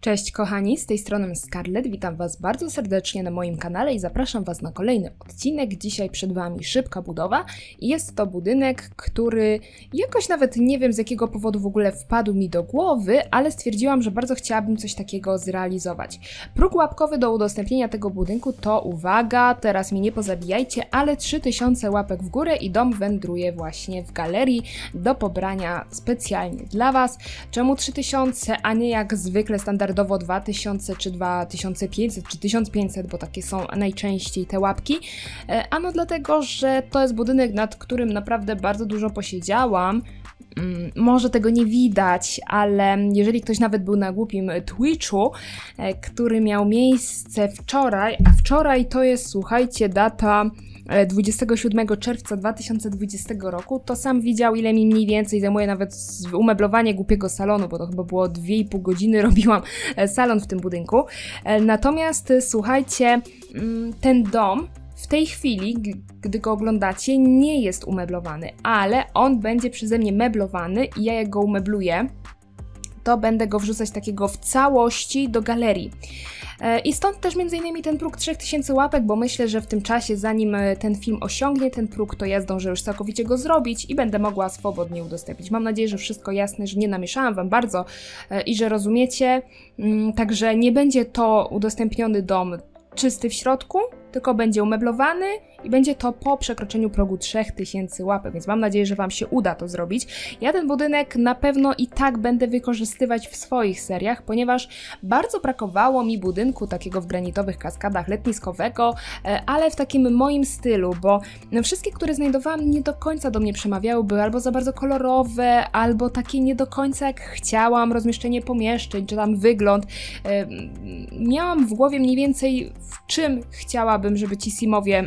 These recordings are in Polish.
Cześć kochani, z tej strony Scarlett, witam was bardzo serdecznie na moim kanale i zapraszam was na kolejny odcinek. Dzisiaj przed wami szybka budowa i jest to budynek, który jakoś nawet nie wiem z jakiego powodu w ogóle wpadł mi do głowy, ale stwierdziłam, że bardzo chciałabym coś takiego zrealizować. Próg łapkowy do udostępnienia tego budynku to, uwaga, teraz mnie nie pozabijajcie, ale 3000 łapek w górę i dom wędruje właśnie w galerii do pobrania specjalnie dla was. Czemu 3000, a nie jak zwykle standardowo 2000 czy 2500 czy 1500, bo takie są najczęściej te łapki. Ano dlatego, że to jest budynek, nad którym naprawdę bardzo dużo posiedziałam. Może tego nie widać, ale jeżeli ktoś nawet był na głupim Twitchu, który miał miejsce wczoraj, a wczoraj to jest, słuchajcie, data 27 czerwca 2020 roku, to sam widział, ile mi mniej więcej zajmuje nawet umeblowanie głupiego salonu, bo to chyba było 2,5 godziny robiłam salon w tym budynku. Natomiast słuchajcie, ten dom w tej chwili, gdy go oglądacie, nie jest umeblowany, ale on będzie przeze mnie meblowany i ja go umebluję. To będę go wrzucać takiego w całości do galerii. I stąd też m.in. ten próg 3000 łapek, bo myślę, że w tym czasie, zanim ten film osiągnie ten próg, to ja zdążę już całkowicie go zrobić i będę mogła swobodnie udostępnić. Mam nadzieję, że wszystko jasne, że nie namieszałam wam bardzo i że rozumiecie. Także nie będzie to udostępniony dom czysty w środku, tylko będzie umeblowany i będzie to po przekroczeniu progu 3000 łapek, więc mam nadzieję, że wam się uda to zrobić. Ja ten budynek na pewno i tak będę wykorzystywać w swoich seriach, ponieważ bardzo brakowało mi budynku takiego w Granitowych Kaskadach letniskowego, ale w takim moim stylu, bo wszystkie, które znajdowałam, nie do końca do mnie przemawiały, były albo za bardzo kolorowe, albo takie nie do końca jak chciałam, rozmieszczenie pomieszczeń, czy tam wygląd. Miałam w głowie mniej więcej w czym chciałabym, żeby ci Simowie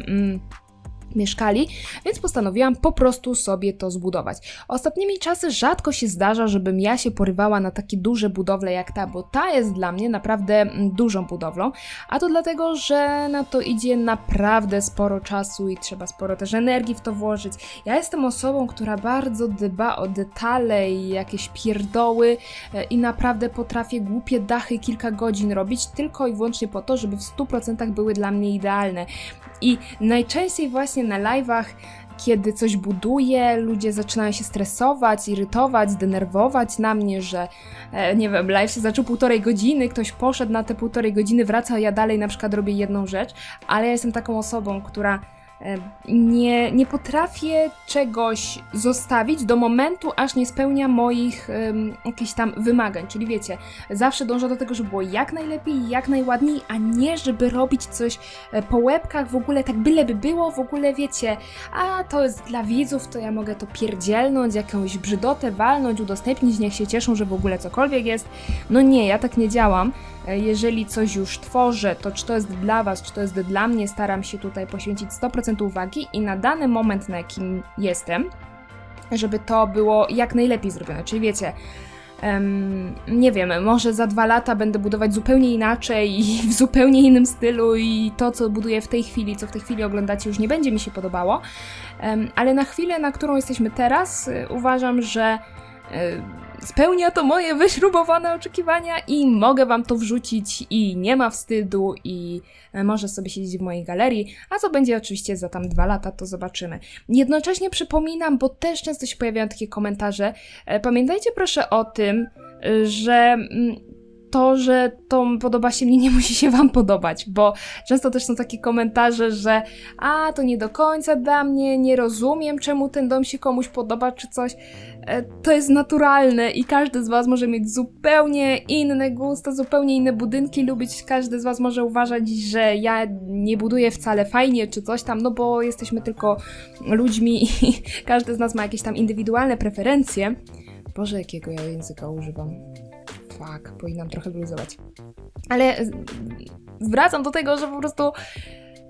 mieszkali, więc postanowiłam po prostu sobie to zbudować. Ostatnimi czasy rzadko się zdarza, żebym ja się porywała na takie duże budowle jak ta, bo ta jest dla mnie naprawdę dużą budowlą, a to dlatego, że na to idzie naprawdę sporo czasu i trzeba sporo też energii w to włożyć. Ja jestem osobą, która bardzo dba o detale i jakieś pierdoły i naprawdę potrafię głupie dachy kilka godzin robić tylko i wyłącznie po to, żeby w 100% były dla mnie idealne. I najczęściej właśnie na live'ach, kiedy coś buduję, ludzie zaczynają się stresować, irytować, denerwować na mnie, że nie wiem, live się zaczął 1,5 godziny, ktoś poszedł na te 1,5 godziny, wraca, a ja dalej na przykład robię jedną rzecz, ale ja jestem taką osobą, która nie potrafię czegoś zostawić do momentu, aż nie spełnia moich jakichś tam wymagań, czyli wiecie, zawsze dążę do tego, żeby było jak najlepiej, jak najładniej, a nie żeby robić coś po łebkach, w ogóle tak byleby było, w ogóle wiecie, a to jest dla widzów, to ja mogę to pierdzielnąć, jakąś brzydotę walnąć, udostępnić, niech się cieszą, że w ogóle cokolwiek jest. No nie, ja tak nie działam. Jeżeli coś już tworzę, to czy to jest dla was, czy to jest dla mnie, staram się tutaj poświęcić 100% uwagi i na dany moment, na jakim jestem, żeby to było jak najlepiej zrobione. Czyli wiecie, nie wiem, może za 2 lata będę budować zupełnie inaczej i w zupełnie innym stylu i to, co buduję w tej chwili, co w tej chwili oglądacie, już nie będzie mi się podobało, ale na chwilę, na którą jesteśmy teraz, uważam, że spełnia to moje wyśrubowane oczekiwania i mogę wam to wrzucić i nie ma wstydu i może sobie siedzieć w mojej galerii, a co będzie oczywiście za tam 2 lata, to zobaczymy. Jednocześnie przypominam, bo też często się pojawiają takie komentarze, pamiętajcie proszę o tym, że to podoba się mnie, nie musi się wam podobać, bo często też są takie komentarze, że a, to nie do końca dla mnie, nie rozumiem, czemu ten dom się komuś podoba czy coś. To jest naturalne i każdy z was może mieć zupełnie inne gusta, zupełnie inne budynki lubić, każdy z was może uważać, że ja nie buduję wcale fajnie czy coś tam, no bo jesteśmy tylko ludźmi i każdy z nas ma jakieś tam indywidualne preferencje. Boże, jakiego ja języka używam. Fuck, powinnam trochę luzować. Ale wracam do tego, że po prostu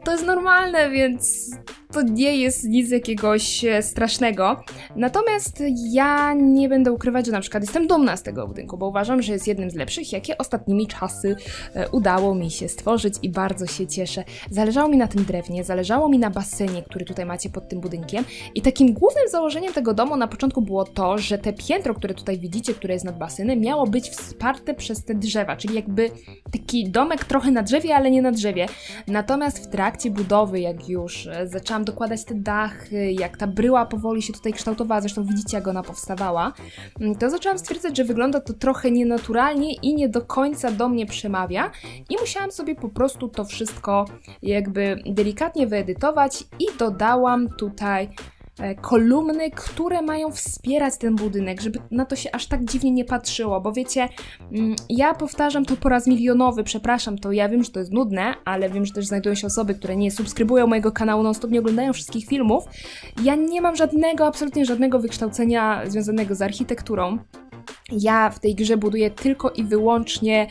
to jest normalne, więc to nie jest nic jakiegoś strasznego. Natomiast ja nie będę ukrywać, że na przykład jestem dumna z tego budynku, bo uważam, że jest jednym z lepszych, jakie ostatnimi czasy udało mi się stworzyć i bardzo się cieszę. Zależało mi na tym drewnie, zależało mi na basenie, który tutaj macie pod tym budynkiem i takim głównym założeniem tego domu na początku było to, że te piętro, które tutaj widzicie, które jest nad basenem, miało być wsparte przez te drzewa, czyli jakby taki domek trochę na drzewie, ale nie na drzewie. Natomiast w trakcie budowy, jak już zaczęłam dokładać te dachy, jak ta bryła powoli się tutaj kształtowała, zresztą widzicie, jak ona powstawała, to zaczęłam stwierdzać, że wygląda to trochę nienaturalnie i nie do końca do mnie przemawia i musiałam sobie po prostu to wszystko jakby delikatnie wyedytować i dodałam tutaj kolumny, które mają wspierać ten budynek, żeby na to się aż tak dziwnie nie patrzyło, bo wiecie, ja powtarzam to po raz milionowy, przepraszam, to ja wiem, że to jest nudne, ale wiem, że też znajdują się osoby, które nie subskrybują mojego kanału, non-stop nie oglądają wszystkich filmów. Ja nie mam żadnego, absolutnie żadnego wykształcenia związanego z architekturą. Ja w tej grze buduję tylko i wyłącznie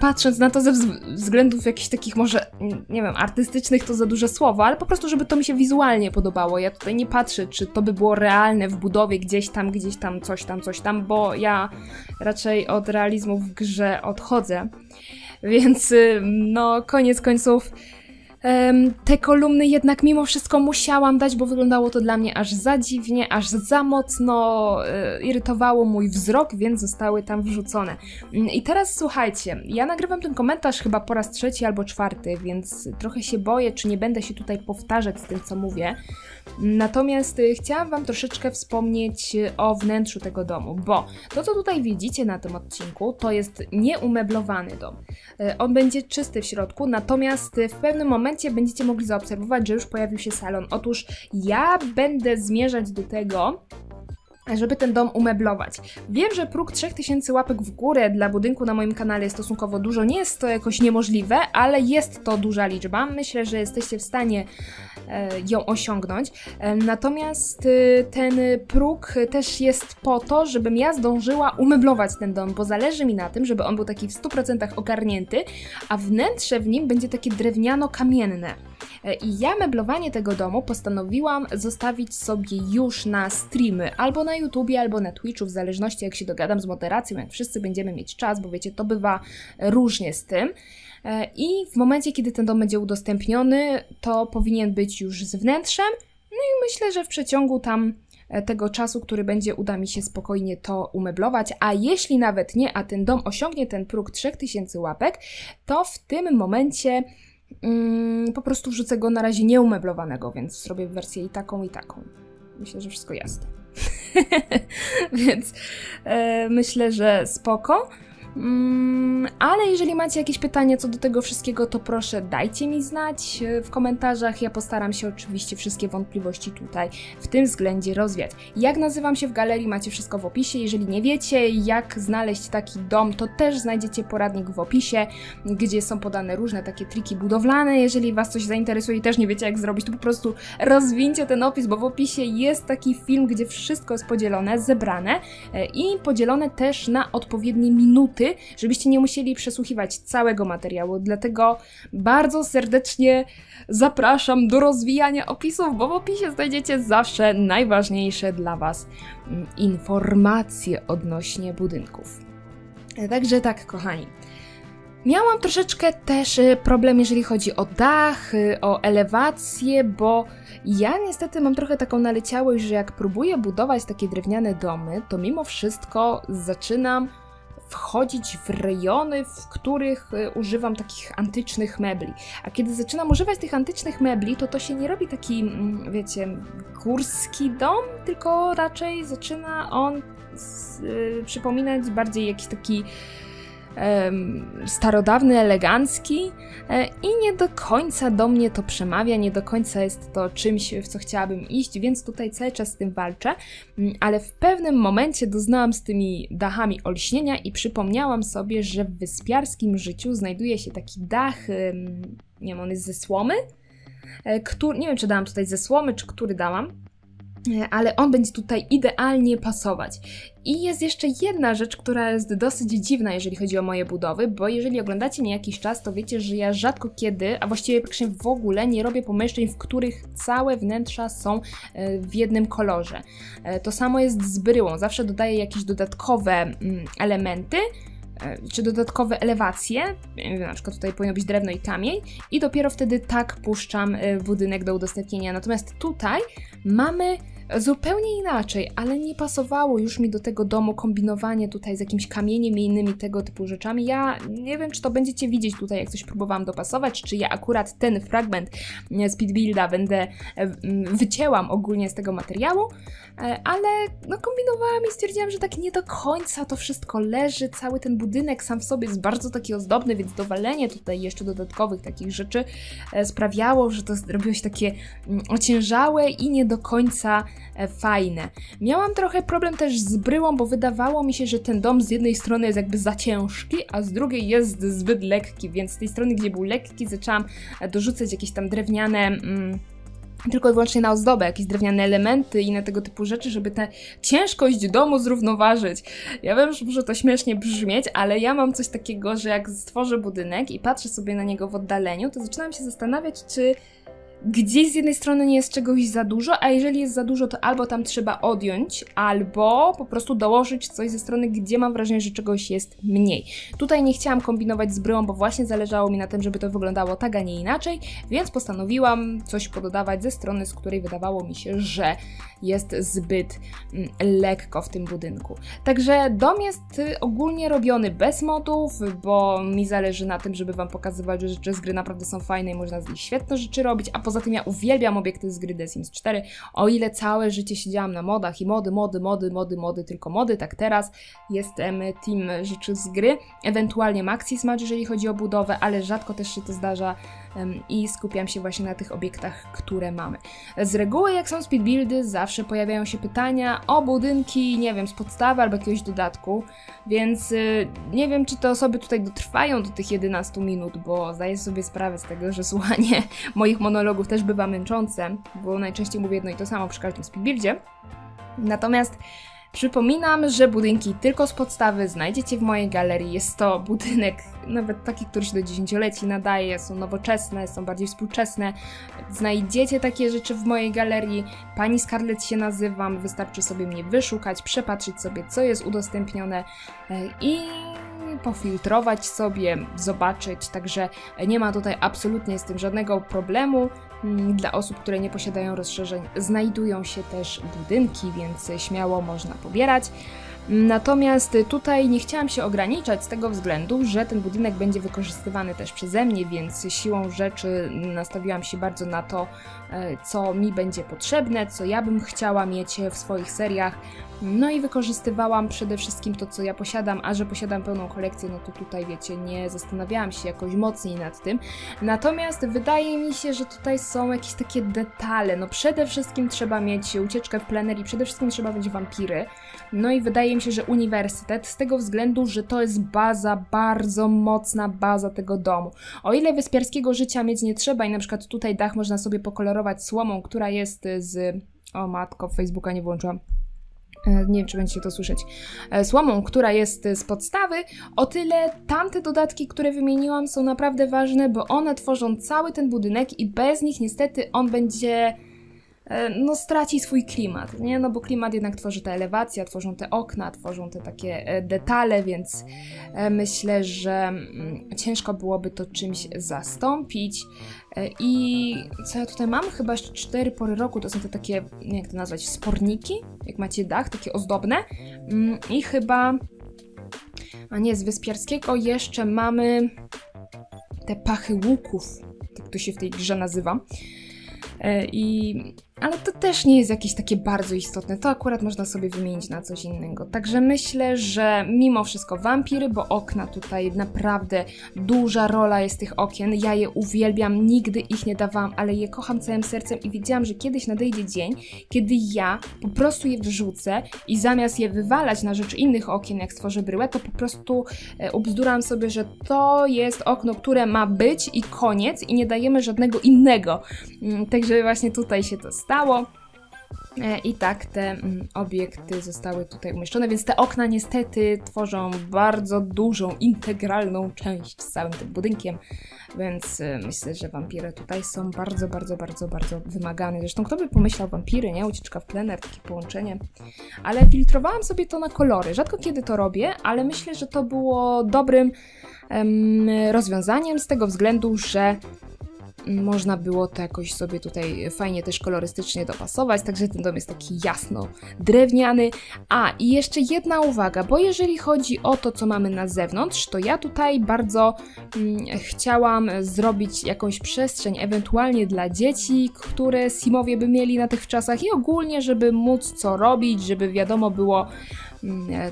patrząc na to ze względów jakichś takich może, nie wiem, artystycznych to za duże słowo, ale po prostu, żeby to mi się wizualnie podobało. Ja tutaj nie patrzę, czy to by było realne w budowie gdzieś tam, coś tam, bo ja raczej od realizmu w grze odchodzę. Więc no, koniec końców te kolumny jednak mimo wszystko musiałam dać, bo wyglądało to dla mnie aż za dziwnie, aż za mocno irytowało mój wzrok, więc zostały tam wrzucone. I teraz słuchajcie, ja nagrywam ten komentarz chyba po raz trzeci albo czwarty, więc trochę się boję, czy nie będę się tutaj powtarzać z tym, co mówię. Natomiast chciałam wam troszeczkę wspomnieć o wnętrzu tego domu, bo to, co tutaj widzicie na tym odcinku, to jest nieumeblowany dom. On będzie czysty w środku, natomiast w pewnym momencie będziecie mogli zaobserwować, że już pojawił się salon. Otóż ja będę zmierzać do tego, żeby ten dom umeblować. Wiem, że próg 3000 łapek w górę dla budynku na moim kanale jest stosunkowo dużo, nie jest to jakoś niemożliwe, ale jest to duża liczba. Myślę, że jesteście w stanie ją osiągnąć. Natomiast ten próg też jest po to, żebym ja zdążyła umeblować ten dom, bo zależy mi na tym, żeby on był taki w 100% ogarnięty, a wnętrze w nim będzie takie drewniano-kamienne. I ja meblowanie tego domu postanowiłam zostawić sobie już na streamy, albo na YouTubie, albo na Twitchu, w zależności jak się dogadam z moderacją, jak wszyscy będziemy mieć czas, bo wiecie, to bywa różnie z tym. I w momencie, kiedy ten dom będzie udostępniony, to powinien być już z wnętrzem, no i myślę, że w przeciągu tam tego czasu, który będzie, uda mi się spokojnie to umeblować, a jeśli nawet nie, a ten dom osiągnie ten próg 3000 łapek, to w tym momencie po prostu wrzucę go na razie nieumeblowanego, więc zrobię wersję i taką, i taką. Myślę, że wszystko jasne. Więc myślę, że spoko. Ale jeżeli macie jakieś pytania co do tego wszystkiego, to proszę dajcie mi znać w komentarzach. Ja postaram się oczywiście wszystkie wątpliwości tutaj w tym względzie rozwiać. Jak nazywam się w galerii, macie wszystko w opisie. Jeżeli nie wiecie, jak znaleźć taki dom, to też znajdziecie poradnik w opisie, gdzie są podane różne takie triki budowlane. Jeżeli was coś zainteresuje i też nie wiecie, jak zrobić, to po prostu rozwincie ten opis, bo w opisie jest taki film, gdzie wszystko jest podzielone, zebrane i podzielone też na odpowiednie minuty, żebyście nie musieli przesłuchiwać całego materiału, dlatego bardzo serdecznie zapraszam do rozwijania opisów, bo w opisie znajdziecie zawsze najważniejsze dla was informacje odnośnie budynków. Także tak, kochani. Miałam troszeczkę też problem, jeżeli chodzi o dach, o elewację, bo ja niestety mam trochę taką naleciałość, że jak próbuję budować takie drewniane domy, to mimo wszystko zaczynam wchodzić w rejony, w których używam takich antycznych mebli. A kiedy zaczynam używać tych antycznych mebli, to się nie robi taki, wiecie, górski dom, tylko raczej zaczyna on przypominać bardziej jakiś taki starodawny, elegancki i nie do końca do mnie to przemawia, nie do końca jest to czymś, w co chciałabym iść, więc tutaj cały czas z tym walczę, ale w pewnym momencie doznałam z tymi dachami olśnienia i przypomniałam sobie, że w wyspiarskim życiu znajduje się taki dach, nie wiem, on jest ze słomy, który, nie wiem, czy dałam tutaj ze słomy, czy który dałam, ale on będzie tutaj idealnie pasować. I jest jeszcze jedna rzecz, która jest dosyć dziwna, jeżeli chodzi o moje budowy, bo jeżeli oglądacie mnie jakiś czas, to wiecie, że ja rzadko kiedy, a właściwie praktycznie w ogóle nie robię pomieszczeń, w których całe wnętrza są w jednym kolorze. To samo jest z bryłą, zawsze dodaję jakieś dodatkowe elementy, czy dodatkowe elewacje, na przykład tutaj powinno być drewno i kamień, i dopiero wtedy tak puszczam budynek do udostępnienia. Natomiast tutaj mamy zupełnie inaczej, ale nie pasowało już mi do tego domu kombinowanie tutaj z jakimś kamieniem i innymi tego typu rzeczami. Ja nie wiem, czy to będziecie widzieć tutaj, jak coś próbowałam dopasować, czy ja akurat ten fragment speedbuilda będę wycięłam ogólnie z tego materiału, ale no kombinowałam i stwierdziłam, że tak nie do końca to wszystko leży, cały ten budynek sam w sobie jest bardzo taki ozdobny, więc dowalenie tutaj jeszcze dodatkowych takich rzeczy sprawiało, że to robiło się takie ociężałe i nie do końca fajne. Miałam trochę problem też z bryłą, bo wydawało mi się, że ten dom z jednej strony jest jakby za ciężki, a z drugiej jest zbyt lekki, więc z tej strony, gdzie był lekki, zaczęłam dorzucać jakieś tam drewniane... tylko i wyłącznie na ozdobę, jakieś drewniane elementy i na tego typu rzeczy, żeby tę ciężkość domu zrównoważyć. Ja wiem, że może to śmiesznie brzmieć, ale ja mam coś takiego, że jak stworzę budynek i patrzę sobie na niego w oddaleniu, to zaczynam się zastanawiać, czy... gdzieś z jednej strony nie jest czegoś za dużo, a jeżeli jest za dużo, to albo tam trzeba odjąć, albo po prostu dołożyć coś ze strony, gdzie mam wrażenie, że czegoś jest mniej. Tutaj nie chciałam kombinować z bryłą, bo właśnie zależało mi na tym, żeby to wyglądało tak, a nie inaczej, więc postanowiłam coś pododawać ze strony, z której wydawało mi się, że jest zbyt lekko w tym budynku. Także dom jest ogólnie robiony bez modów, bo mi zależy na tym, żeby wam pokazywać, że rzeczy z gry naprawdę są fajne i można z nich świetne rzeczy robić, a poza tym ja uwielbiam obiekty z gry The Sims 4, o ile całe życie siedziałam na modach i mody, tylko mody, tak teraz jestem team rzeczy z gry, ewentualnie maxi smudge, jeżeli chodzi o budowę, ale rzadko też się to zdarza i skupiam się właśnie na tych obiektach, które mamy. Z reguły jak są speedbuildy, zawsze pojawiają się pytania o budynki, nie wiem, z podstawy albo jakiegoś dodatku, więc nie wiem, czy te osoby tutaj dotrwają do tych 11 minut, bo zdaję sobie sprawę z tego, że słuchanie moich monologów też bywa męczące, bo najczęściej mówię jedno i to samo przy każdym speedbuildzie. Natomiast przypominam, że budynki tylko z podstawy znajdziecie w mojej galerii. Jest to budynek nawet taki, który się do dziesięcioleci nadaje, są nowoczesne, są bardziej współczesne. Znajdziecie takie rzeczy w mojej galerii. Pani Scarlett się nazywam, wystarczy sobie mnie wyszukać, przepatrzeć sobie, co jest udostępnione i... pofiltrować sobie, zobaczyć, także nie ma tutaj absolutnie z tym żadnego problemu. Dla osób, które nie posiadają rozszerzeń, znajdują się też budynki, więc śmiało można pobierać. Natomiast tutaj nie chciałam się ograniczać z tego względu, że ten budynek będzie wykorzystywany też przeze mnie, więc siłą rzeczy nastawiłam się bardzo na to, co mi będzie potrzebne, co ja bym chciała mieć w swoich seriach. No i wykorzystywałam przede wszystkim to, co ja posiadam, a że posiadam pełną kolekcję, no to tutaj wiecie, nie zastanawiałam się jakoś mocniej nad tym. Natomiast wydaje mi się, że tutaj są jakieś takie detale, no przede wszystkim trzeba mieć ucieczkę w plenerii, przede wszystkim trzeba mieć wampiry, no i wydaje mi się, że uniwersytet, z tego względu, że to jest baza, bardzo mocna baza tego domu. O ile wyspiarskiego życia mieć nie trzeba i na przykład tutaj dach można sobie pokolorować słomą, która jest z... o matko, Facebooka nie włączyłam. Nie wiem, czy będziecie to słyszeć, słomą, która jest z podstawy, o tyle tamte dodatki, które wymieniłam, są naprawdę ważne, bo one tworzą cały ten budynek i bez nich niestety on będzie... no straci swój klimat, nie? No bo klimat jednak tworzy ta elewacja, tworzą te okna, tworzą te takie detale, więc myślę, że ciężko byłoby to czymś zastąpić. I co ja tutaj mam? Chyba jeszcze 4 pory roku, to są te takie, jak to nazwać, sporniki, jak macie dach, takie ozdobne i chyba, a nie, z wyspiarskiego jeszcze mamy te pachy łuków, tak to się w tej grze nazywa. Ale to też nie jest jakieś takie bardzo istotne, to akurat można sobie wymienić na coś innego. Także myślę, że mimo wszystko wampiry, bo okna tutaj naprawdę duża rola jest tych okien. Ja je uwielbiam, nigdy ich nie dawałam, ale je kocham całym sercem i wiedziałam, że kiedyś nadejdzie dzień, kiedy ja po prostu je wrzucę i zamiast je wywalać na rzecz innych okien, jak stworzę bryłę, to po prostu ubzduram sobie, że to jest okno, które ma być i koniec i nie dajemy żadnego innego. Także właśnie tutaj się to stało. I tak te obiekty zostały tutaj umieszczone, więc te okna niestety tworzą bardzo dużą, integralną część z całym tym budynkiem, więc myślę, że wampiry tutaj są bardzo wymagane. Zresztą kto by pomyślał wampiry, nie? Ucieczka w plener, takie połączenie. Ale filtrowałam sobie to na kolory. Rzadko kiedy to robię, ale myślę, że to było dobrym rozwiązaniem z tego względu, że można było to jakoś sobie tutaj fajnie też kolorystycznie dopasować, także ten dom jest taki jasno drewniany. A, i jeszcze jedna uwaga, bo jeżeli chodzi o to, co mamy na zewnątrz, to ja tutaj bardzo chciałam zrobić jakąś przestrzeń, ewentualnie dla dzieci, które Simowie by mieli na tych czasach i ogólnie, żeby móc co robić, żeby wiadomo było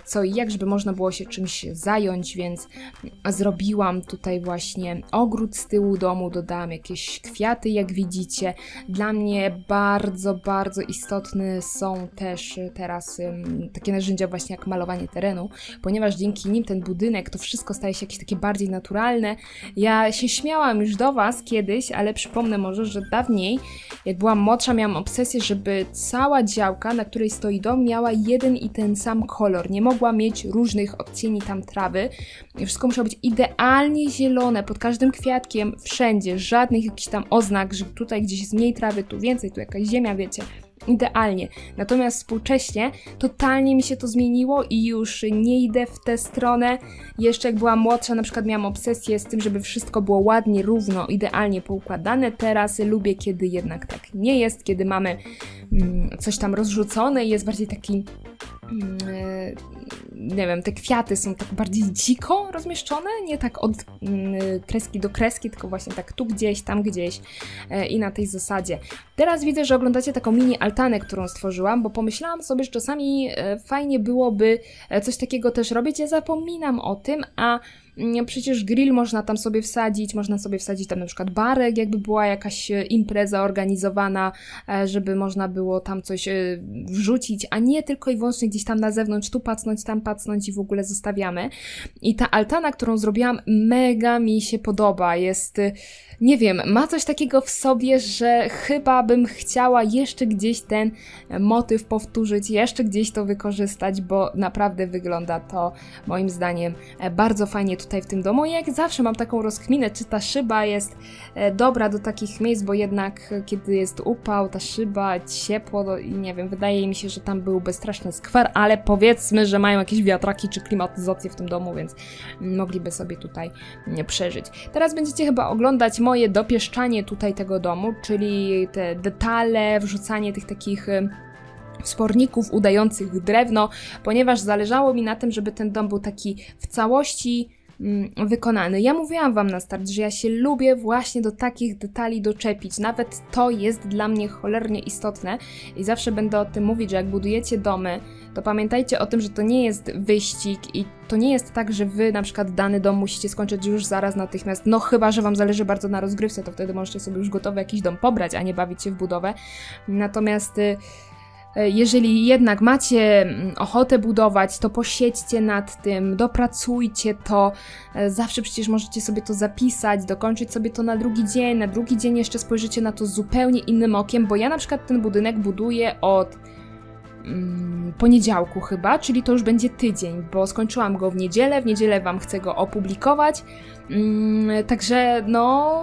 co i jak, żeby można było się czymś zająć, więc zrobiłam tutaj właśnie ogród z tyłu domu, dodałam jakieś kwiaty, jak widzicie. Dla mnie bardzo istotne są też teraz takie narzędzia właśnie jak malowanie terenu, ponieważ dzięki nim ten budynek, to wszystko staje się jakieś takie bardziej naturalne. Ja się śmiałam już do Was kiedyś, ale przypomnę może, że dawniej, jak byłam młodsza, miałam obsesję, żeby cała działka, na której stoi dom, miała jeden i ten sam kolor. Nie mogła mieć różnych odcieni tam trawy. Wszystko musiało być idealnie zielone, pod każdym kwiatkiem, wszędzie, żadnych jakichś tam oznak, że tutaj gdzieś jest mniej trawy, tu więcej, tu jakaś ziemia, wiecie. Idealnie. Natomiast współcześnie totalnie mi się to zmieniło i już nie idę w tę stronę. Jeszcze jak byłam młodsza, na przykład miałam obsesję z tym, żeby wszystko było ładnie, równo, idealnie poukładane. Teraz lubię, kiedy jednak tak nie jest, kiedy mamy coś tam rozrzucone i jest bardziej taki, nie wiem, te kwiaty są tak bardziej dziko rozmieszczone, nie tak od kreski do kreski, tylko właśnie tak tu gdzieś, tam gdzieś i na tej zasadzie. Teraz widzę, że oglądacie taką mini altanę, którą stworzyłam, bo pomyślałam sobie, że czasami fajnie byłoby coś takiego też robić. Ja zapominam o tym, a przecież grill można tam sobie wsadzić, tam na przykład barek, jakby była jakaś impreza organizowana, żeby można było tam coś wrzucić, a nie tylko i wyłącznie gdzieś tam na zewnątrz, tu pacnąć, tam pacnąć i w ogóle zostawiamy. I ta altana, którą zrobiłam, mega mi się podoba, jest, nie wiem, ma coś takiego w sobie, że chyba bym chciała jeszcze gdzieś ten motyw powtórzyć, jeszcze gdzieś to wykorzystać, bo naprawdę wygląda to moim zdaniem bardzo fajnie tutaj w tym domu. I jak zawsze mam taką rozkminę, czy ta szyba jest dobra do takich miejsc, bo jednak kiedy jest upał, ta szyba, ciepło i nie wiem, wydaje mi się, że tam byłby straszny skwer, ale powiedzmy, że mają jakieś wiatraki czy klimatyzację w tym domu, więc mogliby sobie tutaj przeżyć. Teraz będziecie chyba oglądać moje dopieszczanie tutaj tego domu, czyli te detale, wrzucanie tych takich wsporników udających drewno, ponieważ zależało mi na tym, żeby ten dom był taki w całości wykonany. Ja mówiłam Wam na start, że ja się lubię właśnie do takich detali doczepić. Nawet to jest dla mnie cholernie istotne i zawsze będę o tym mówić, że jak budujecie domy, to pamiętajcie o tym, że to nie jest wyścig i to nie jest tak, że Wy na przykład dany dom musicie skończyć już zaraz natychmiast, no chyba, że Wam zależy bardzo na rozgrywce, to wtedy możecie sobie już gotowy jakiś dom pobrać, a nie bawić się w budowę. Natomiast jeżeli jednak macie ochotę budować, to posiedźcie nad tym, dopracujcie to, zawsze przecież możecie sobie to zapisać, dokończyć sobie to na drugi dzień jeszcze spojrzycie na to zupełnie innym okiem, bo ja na przykład ten budynek buduję od poniedziałku chyba, czyli to już będzie tydzień, bo skończyłam go w niedzielę Wam chcę go opublikować, także no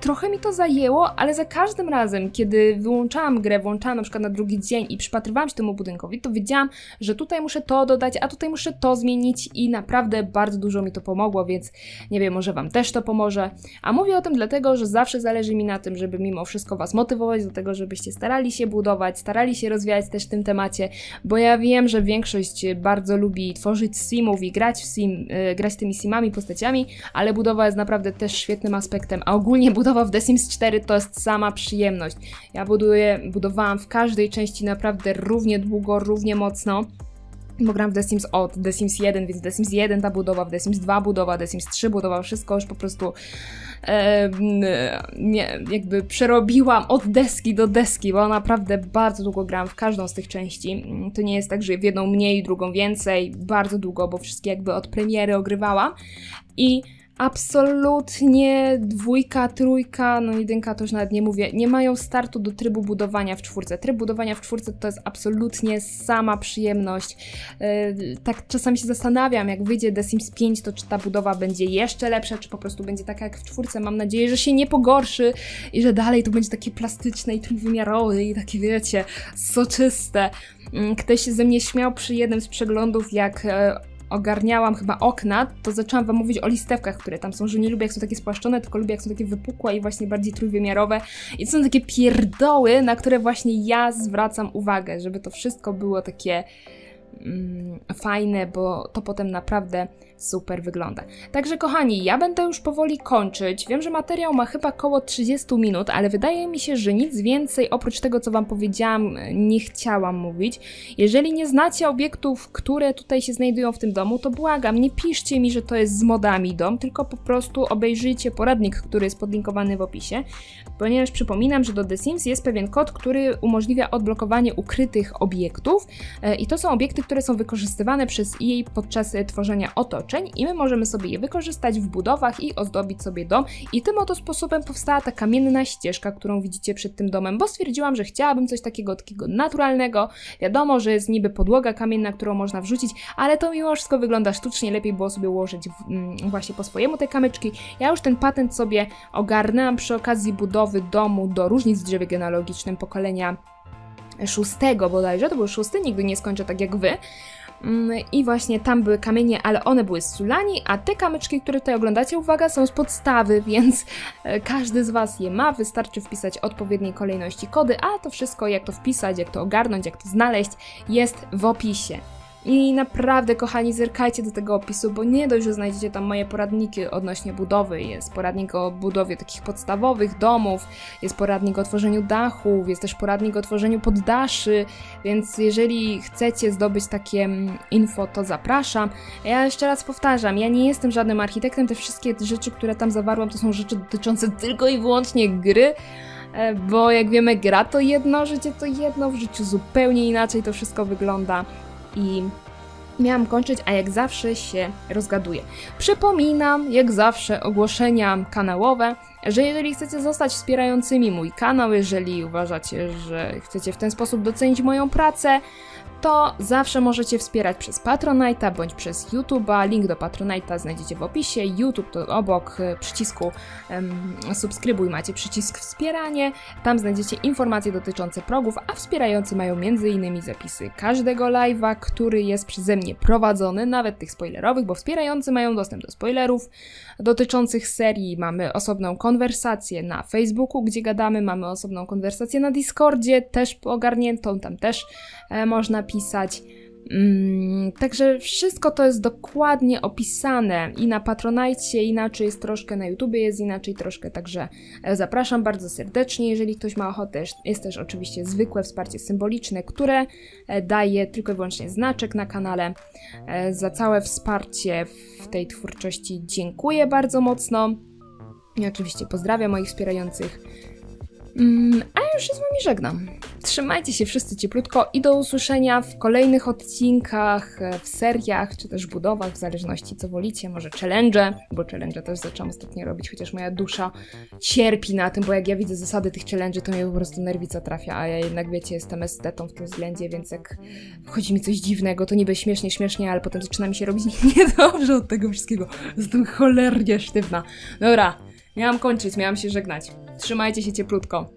trochę mi to zajęło, ale za każdym razem, kiedy wyłączałam grę, włączałam na przykład na drugi dzień i przypatrywałam się temu budynkowi, to wiedziałam, że tutaj muszę to dodać, a tutaj muszę to zmienić i naprawdę bardzo dużo mi to pomogło, więc nie wiem, może Wam też to pomoże. A mówię o tym dlatego, że zawsze zależy mi na tym, żeby mimo wszystko Was motywować do tego, żebyście starali się budować, starali się rozwijać też w tym temacie, bo ja wiem, że większość bardzo lubi tworzyć simów i grać w grać tymi simami, postaciami, ale budowa jest naprawdę też świetnym aspektem, a ogólnie budowa w The Sims 4 to jest sama przyjemność. Ja budowałam w każdej części naprawdę równie długo, równie mocno, bo gram w The Sims od The Sims 1, więc The Sims 1 ta budowa, w The Sims 2 budowa, The Sims 3 budowa, wszystko już po prostu jakby przerobiłam od deski do deski, bo naprawdę bardzo długo grałam w każdą z tych części. To nie jest tak, że w jedną mniej, drugą więcej, bardzo długo, bo wszystkie jakby od premiery ogrywałam i absolutnie dwójka, trójka, no jedynka to już nawet nie mówię, nie mają startu do trybu budowania w czwórce. Tryb budowania w czwórce to jest absolutnie sama przyjemność. Tak czasami się zastanawiam, jak wyjdzie The Sims 5, to czy ta budowa będzie jeszcze lepsza, czy po prostu będzie taka jak w czwórce. Mam nadzieję, że się nie pogorszy i że dalej to będzie takie plastyczne i trójwymiarowe i takie, wiecie, soczyste. Ktoś się ze mnie śmiał przy jednym z przeglądów, jak ogarniałam chyba okna, to zaczęłam wam mówić o listewkach, które tam są, że nie lubię jak są takie spłaszczone, tylko lubię jak są takie wypukłe i właśnie bardziej trójwymiarowe. I to są takie pierdoły, na które właśnie ja zwracam uwagę, żeby to wszystko było takie fajne, bo to potem naprawdę super wygląda. Także kochani, ja będę już powoli kończyć. Wiem, że materiał ma chyba koło 30 minut, ale wydaje mi się, że nic więcej oprócz tego, co wam powiedziałam, nie chciałam mówić. Jeżeli nie znacie obiektów, które tutaj się znajdują w tym domu, to błagam, nie piszcie mi, że to jest z modami dom, tylko po prostu obejrzyjcie poradnik, który jest podlinkowany w opisie, ponieważ przypominam, że do The Sims jest pewien kod, który umożliwia odblokowanie ukrytych obiektów i to są obiekty, które są wykorzystywane przez EA podczas tworzenia otoczeń i my możemy sobie je wykorzystać w budowach i ozdobić sobie dom. I tym oto sposobem powstała ta kamienna ścieżka, którą widzicie przed tym domem, bo stwierdziłam, że chciałabym coś takiego naturalnego. Wiadomo, że jest niby podłoga kamienna, którą można wrzucić, ale to mimo wszystko wygląda sztucznie, lepiej było sobie ułożyć właśnie po swojemu te kamyczki. Ja już ten patent sobie ogarnęłam przy okazji budowy domu do różnic w drzewie genealogicznym pokolenia 6 bodajże, to był 6, nigdy nie skończę tak jak wy. I właśnie tam były kamienie, ale one były z sulani, a te kamyczki, które tutaj oglądacie, uwaga, są z podstawy, więc każdy z was je ma, wystarczy wpisać odpowiedniej kolejności kody, a to wszystko, jak to wpisać, jak to ogarnąć, jak to znaleźć, jest w opisie. I naprawdę, kochani, zerkajcie do tego opisu, bo nie dość, że znajdziecie tam moje poradniki odnośnie budowy. Jest poradnik o budowie takich podstawowych domów, jest poradnik o tworzeniu dachów, jest też poradnik o tworzeniu poddaszy, więc jeżeli chcecie zdobyć takie info, to zapraszam. Ja jeszcze raz powtarzam, ja nie jestem żadnym architektem, te wszystkie rzeczy, które tam zawarłam, to są rzeczy dotyczące tylko i wyłącznie gry. Bo jak wiemy, gra to jedno, życie to jedno, w życiu zupełnie inaczej to wszystko wygląda. I miałam kończyć, a jak zawsze się rozgaduję. Przypominam, jak zawsze, ogłoszenia kanałowe, że jeżeli chcecie zostać wspierającymi mój kanał, jeżeli uważacie, że chcecie w ten sposób docenić moją pracę, to zawsze możecie wspierać przez Patronite'a bądź przez YouTube'a. Link do Patronite'a znajdziecie w opisie. YouTube to obok przycisku subskrybuj macie przycisk wspieranie. Tam znajdziecie informacje dotyczące progów, a wspierający mają m.in. zapisy każdego live'a, który jest przeze mnie prowadzony, nawet tych spoilerowych, bo wspierający mają dostęp do spoilerów dotyczących serii. Mamy osobną konwersację na Facebooku, gdzie gadamy, mamy osobną konwersację na Discordzie, też ogarniętą, tam też można pisać. Także wszystko to jest dokładnie opisane i na Patronite inaczej jest troszkę, na YouTubie jest inaczej troszkę, także zapraszam bardzo serdecznie, jeżeli ktoś ma ochotę. Jest też oczywiście zwykłe wsparcie symboliczne, które daje tylko i wyłącznie znaczek na kanale. Za całe wsparcie w tej twórczości dziękuję bardzo mocno. I oczywiście pozdrawiam moich wspierających, a już się z wami żegnam. Trzymajcie się wszyscy cieplutko i do usłyszenia w kolejnych odcinkach, w seriach, czy też budowach, w zależności co wolicie, może challenge, bo challenge też zaczęłam ostatnio robić, chociaż moja dusza cierpi na tym, bo jak ja widzę zasady tych challenge, to mnie po prostu nerwica trafia, a ja jednak, wiecie, jestem estetą w tym względzie, więc jak wchodzi mi coś dziwnego, to niby śmiesznie, ale potem zaczyna mi się robić niedobrze od tego wszystkiego, jestem cholernie sztywna. Dobra. Miałam kończyć, miałam się żegnać. Trzymajcie się cieplutko.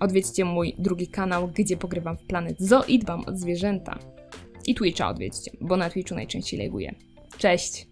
Odwiedźcie mój drugi kanał, gdzie pogrywam w Planet Zoo i dbam o zwierzęta. I Twitcha odwiedźcie, bo na Twitchu najczęściej lejguję. Cześć!